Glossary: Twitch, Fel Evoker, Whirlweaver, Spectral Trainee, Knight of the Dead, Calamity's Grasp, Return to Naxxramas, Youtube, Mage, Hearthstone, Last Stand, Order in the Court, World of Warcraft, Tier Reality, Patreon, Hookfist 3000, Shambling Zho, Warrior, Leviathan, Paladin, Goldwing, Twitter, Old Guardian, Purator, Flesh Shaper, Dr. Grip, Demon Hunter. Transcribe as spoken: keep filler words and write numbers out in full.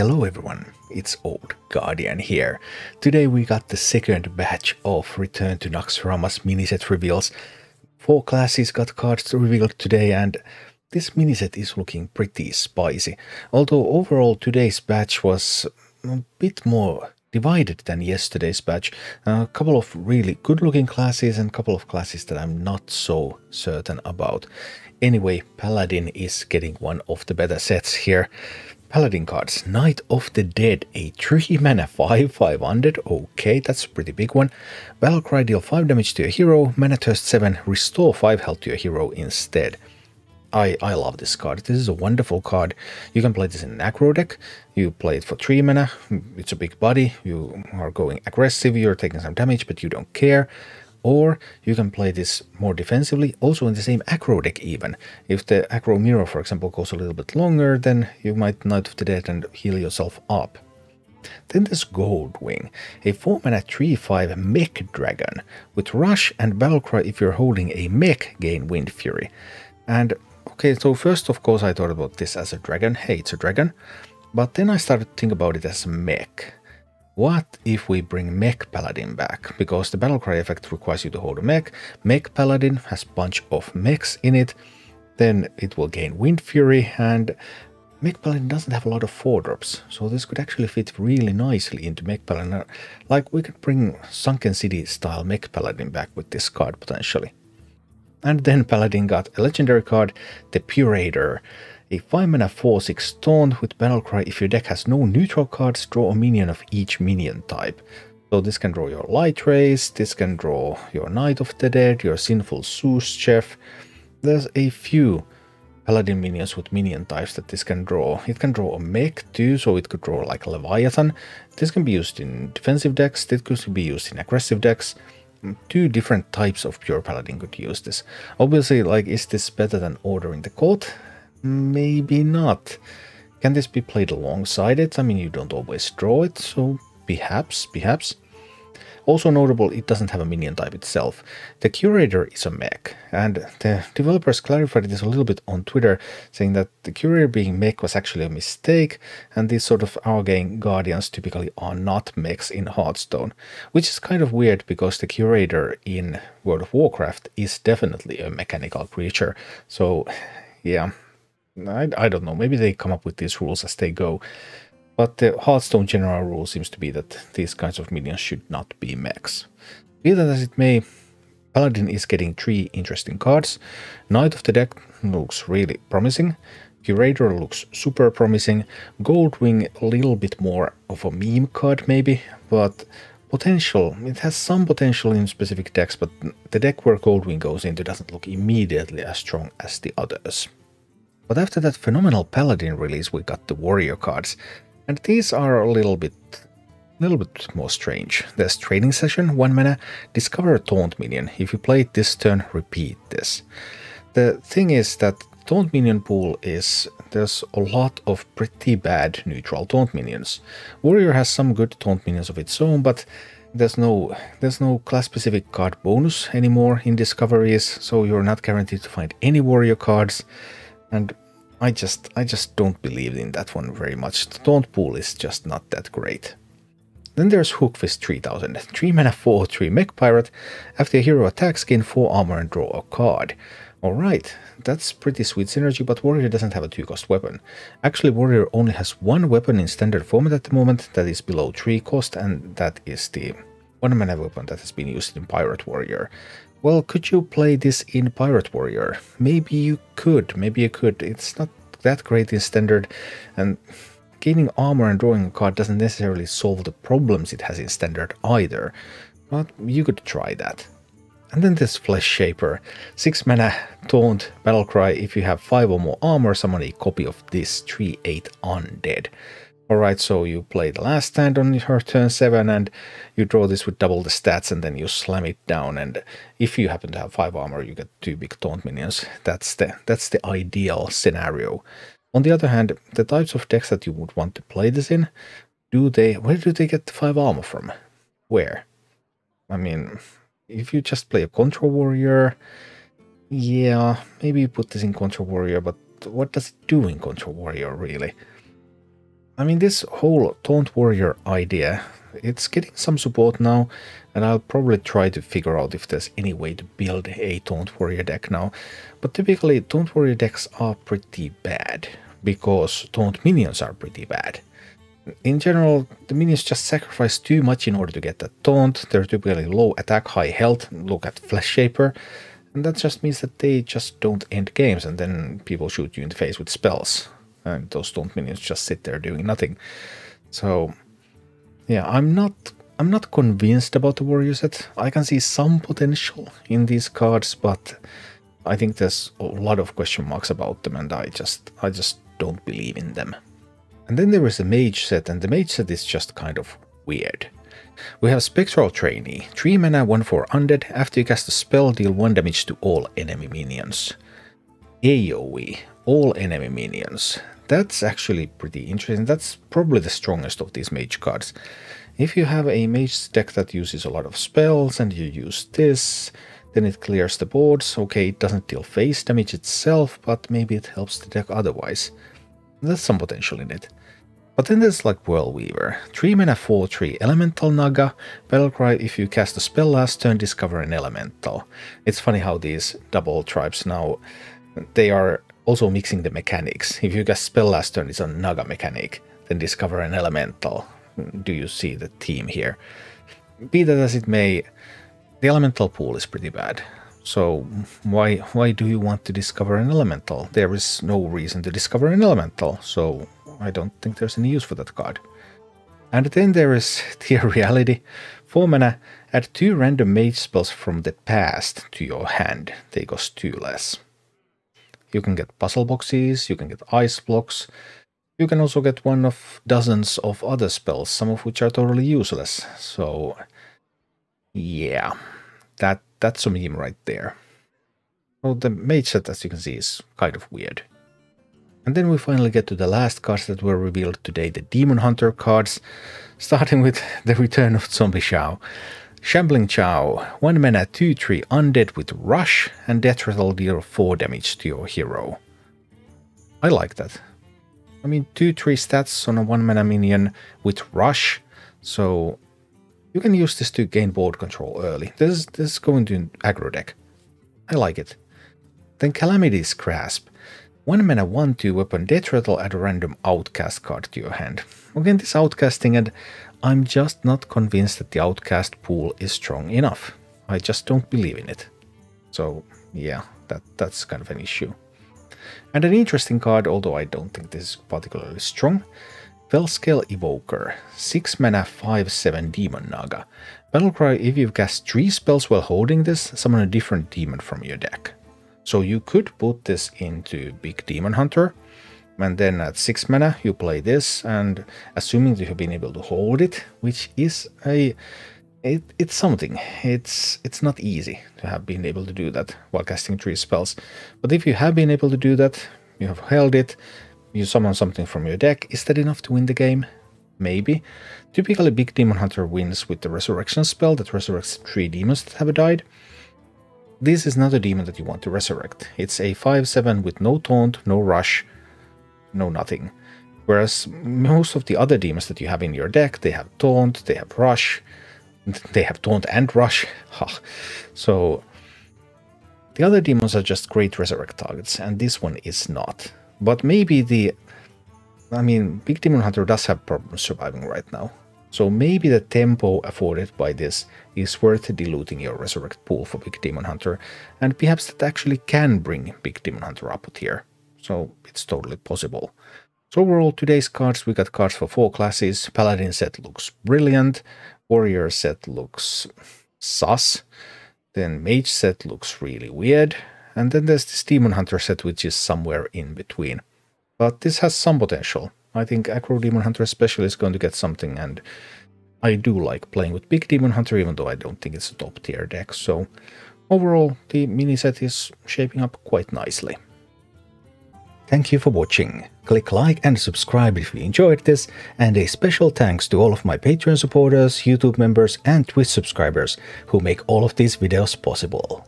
Hello everyone, it's Old Guardian here. Today we got the second batch of Return to Naxxramas miniset reveals. Four classes got cards revealed today and this miniset is looking pretty spicy. Although overall today's batch was a bit more divided than yesterday's batch. A couple of really good looking classes and a couple of classes that I'm not so certain about. Anyway, Paladin is getting one of the better sets here. Paladin cards, Knight of the Dead, a three mana five five hundred, okay, that's a pretty big one. Battlecry, deal five damage to your hero, mana thirst seven, restore five health to your hero instead. I, I love this card, this is a wonderful card. You can play this in an aggro deck, you play it for three mana, it's a big body, you are going aggressive, you're taking some damage but you don't care. Or you can play this more defensively, also in the same aggro deck even. If the aggro mirror, for example, goes a little bit longer, then you might Knight of the Dead and heal yourself up. Then there's Goldwing, a four mana three five mech dragon. With Rush and Battlecry, if you're holding a mech, gain Wind Fury. And, okay, so first of course I thought about this as a dragon, hey, it's a dragon. But then I started to think about it as mech. What if we bring Mech Paladin back? Because the Battlecry effect requires you to hold a mech. Mech Paladin has a bunch of mechs in it. Then it will gain Wind Fury, and Mech Paladin doesn't have a lot of four drops. So this could actually fit really nicely into Mech Paladin. Like, we could bring Sunken City style Mech Paladin back with this card potentially. And then Paladin got a legendary card, the Purator. A five mana four six taunt with Battlecry. If your deck has no neutral cards, draw a minion of each minion type. So this can draw your Light Rays, this can draw your Knight of the Dead, your Sinful Sous-Chef. There's a few Paladin minions with minion types that this can draw. It can draw a mech too, so it could draw like a Leviathan. This can be used in defensive decks, this could be used in aggressive decks. Two different types of pure Paladin could use this. Obviously, like, is this better than Order in the Court? Maybe not. Can this be played alongside it? I mean, you don't always draw it, so perhaps, perhaps. Also notable, it doesn't have a minion type itself. The Curator is a mech, and the developers clarified this a little bit on Twitter, saying that the Curator being mech was actually a mistake, and these sort of arcane guardians typically are not mechs in Hearthstone, which is kind of weird because the Curator in World of Warcraft is definitely a mechanical creature, so yeah. I, I don't know, maybe they come up with these rules as they go. But the Hearthstone general rule seems to be that these kinds of minions should not be mechs. Be that as it may, Paladin is getting three interesting cards. Knight of the Dead looks really promising. Curator looks super promising. Goldwing a little bit more of a meme card maybe, but potential. It has some potential in specific decks, but the deck where Goldwing goes into doesn't look immediately as strong as the others. But after that phenomenal Paladin release, we got the Warrior cards, and these are a little bit, little bit more strange. There's Training Session, one mana, discover a taunt minion. If you play it this turn, repeat this. The thing is that taunt minion pool is there's a lot of pretty bad neutral taunt minions. Warrior has some good taunt minions of its own, but There's no there's no class-specific card bonus anymore in Discoveries, so you're not guaranteed to find any Warrior cards. And I just I just don't believe in that one very much. The taunt pool is just not that great. Then there's Hookfist three thousand, three mana four three mech pirate. After a hero attacks, gain four armor and draw a card. Alright, that's pretty sweet synergy, but Warrior doesn't have a two cost weapon. Actually, Warrior only has one weapon in standard format at the moment that is below three cost, and that is the one mana weapon that has been used in Pirate Warrior. Well, could you play this in Pirate Warrior? Maybe you could, maybe you could. It's not that great in standard, and gaining armor and drawing a card doesn't necessarily solve the problems it has in standard either. But you could try that. And then there's Flesh Shaper. six mana taunt, Battlecry. If you have five or more armor, summon a copy of this three eight undead. Alright, so you play the Last Stand on her turn seven and you draw this with double the stats and then you slam it down, and if you happen to have five armor you get two big taunt minions. That's the, that's the ideal scenario. On the other hand, the types of decks that you would want to play this in, do they, where do they get the five armor from? Where? I mean, if you just play a Control Warrior, yeah, maybe you put this in Control Warrior, but what does it do in Control Warrior really? I mean, this whole Taunt Warrior idea, it's getting some support now, and I'll probably try to figure out if there's any way to build a Taunt Warrior deck now. But typically, Taunt Warrior decks are pretty bad, because Taunt minions are pretty bad. In general, the minions just sacrifice too much in order to get that Taunt. They're typically low attack, high health. Look at Flesh Shaper. And that just means that they just don't end games, and then people shoot you in the face with spells. And those Taunt minions just sit there doing nothing. So, yeah, I'm not... I'm not convinced about the Warrior set. I can see some potential in these cards, but I think there's a lot of question marks about them, and I just I just don't believe in them. And then there is the Mage set, and the Mage set is just kind of weird. We have Spectral Trainee, three mana, one four undead, after you cast a spell, deal one damage to all enemy minions. AoE, all enemy minions. That's actually pretty interesting. That's probably the strongest of these Mage cards. If you have a Mage deck that uses a lot of spells and you use this, then it clears the boards. Okay, it doesn't deal face damage itself, but maybe it helps the deck otherwise. There's some potential in it. But then there's like Whirlweaver. three mana four three Elemental Naga. Battlecry, if you cast a spell last turn, discover an Elemental. It's funny how these double tribes now, they are also mixing the mechanics. If you cast spell last turn, it's a Naga mechanic. Then discover an Elemental. Do you see the theme here? Be that as it may, the elemental pool is pretty bad. So why why do you want to discover an elemental? There is no reason to discover an elemental, so I don't think there's any use for that card. And then there is Tier Reality. four mana, add two random mage spells from the past to your hand. They cost two less. You can get puzzle boxes, you can get ice blocks. You can also get one of dozens of other spells, some of which are totally useless. So, yeah, that that's a meme right there. Well, the Mage set, as you can see, is kind of weird. And then we finally get to the last cards that were revealed today, the Demon Hunter cards, starting with the Return of Zombie Zho. Shambling Zho, one mana, two three undead with Rush, and Death Rattle deal four damage to your hero. I like that. I mean, two, three stats on a one mana minion with Rush, so you can use this to gain board control early. This is, this is going to an aggro deck. I like it. Then Calamity's Grasp. one mana, one two weapon, Death Rattle, add a random Outcast card to your hand. Again, this Outcasting, and I'm just not convinced that the Outcast pool is strong enough. I just don't believe in it. So, yeah, that that's kind of an issue. And an interesting card, although I don't think this is particularly strong. Fel Evoker, six mana, five seven Demon Naga. Battlecry, if you cast three spells while holding this, summon a different demon from your deck. So you could put this into Big Demon Hunter, and then at six mana you play this, and assuming that you've been able to hold it, which is a... It, it's something. It's it's not easy to have been able to do that while casting three spells. But if you have been able to do that, you have held it, you summon something from your deck, is that enough to win the game? Maybe. Typically Big Demon Hunter wins with the Resurrection spell that resurrects three demons that have died. This is not a demon that you want to resurrect. It's a five seven with no taunt, no rush, no nothing. Whereas most of the other demons that you have in your deck, they have taunt, they have rush, they have taunt and rush. So the other demons are just great resurrect targets, and this one is not. But maybe the... I mean, Big Demon Hunter does have problems surviving right now. So maybe the tempo afforded by this is worth diluting your resurrect pool for Big Demon Hunter, and perhaps that actually can bring Big Demon Hunter up a tier. So it's totally possible. So overall, today's cards, we got cards for four classes. Paladin set looks brilliant. Warrior set looks sus, then Mage set looks really weird, and then there's this Demon Hunter set, which is somewhere in between. But this has some potential. I think Aggro Demon Hunter especially is going to get something, and I do like playing with Big Demon Hunter, even though I don't think it's a top tier deck. So overall, the mini set is shaping up quite nicely. Thank you for watching. Click like and subscribe if you enjoyed this, and a special thanks to all of my Patreon supporters, YouTube members and Twitch subscribers who make all of these videos possible.